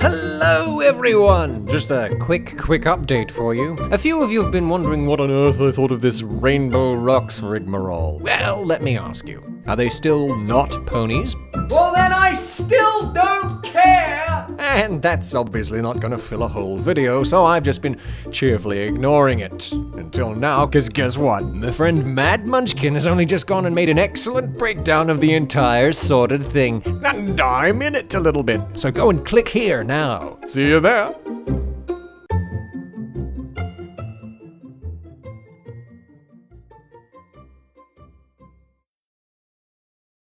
Hello everyone! Just a quick update for you. A few of you have been wondering what on earth I thought of this Rainbow Rocks rigmarole. Well, let me ask you. Are they still not ponies? Well then I still don't care! And that's obviously not gonna fill a whole video, so I've just been cheerfully ignoring it. Until now, cause guess what? My friend Mad Munchkin has only just gone and made an excellent breakdown of the entire sorted thing. And I'm in it a little bit, so go and click here now. See you there!